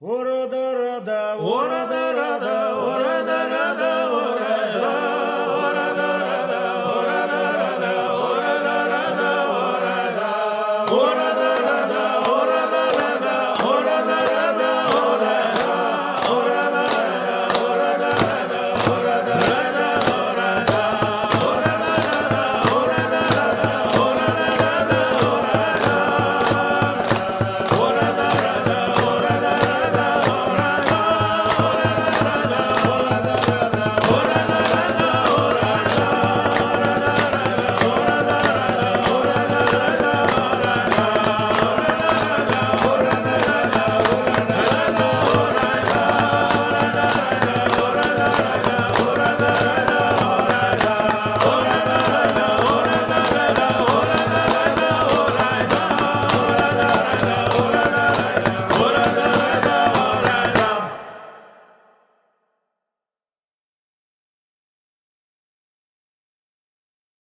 Orada, orada, orada.